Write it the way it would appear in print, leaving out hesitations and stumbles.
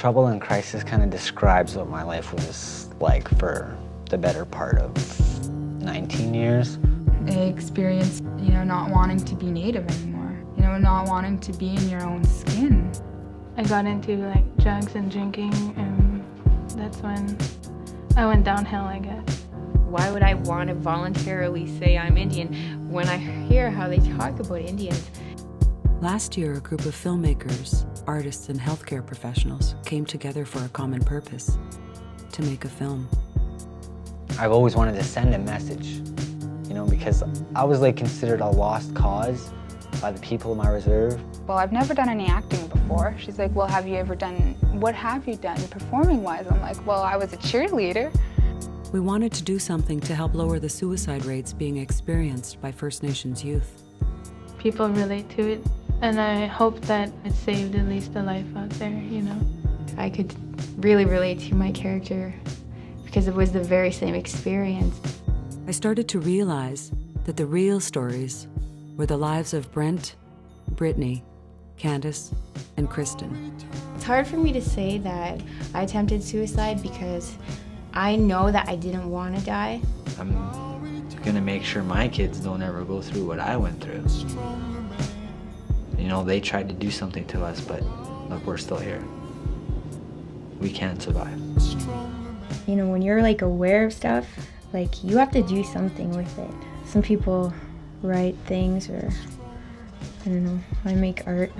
Trouble in Crisis kind of describes what my life was like for the better part of 19 years. I experienced, not wanting to be Native anymore. Not wanting to be in your own skin. I got into like drugs and drinking, and that's when I went downhill, I guess. Why would I want to voluntarily say I'm Indian when I hear how they talk about Indians? Last year, a group of filmmakers, artists, and healthcare professionals came together for a common purpose: to make a film. I've always wanted to send a message, because I was like considered a lost cause by the people of my reserve. Well, I've never done any acting before. She's like, well, what have you done performing-wise? I'm like, well, I was a cheerleader. We wanted to do something to help lower the suicide rates being experienced by First Nations youth. People relate to it, and I hope that it saved at least a life out there, I could really relate to my character because it was the very same experience. I started to realize that the real stories were the lives of Brent, Brittany, Candace, and Kristen. It's hard for me to say that I attempted suicide because I know that I didn't want to die. I'm gonna make sure my kids don't ever go through what I went through. They tried to do something to us, but look, we're still here. We can survive. When you're like aware of stuff, like you have to do something with it. Some people write things, or I make art.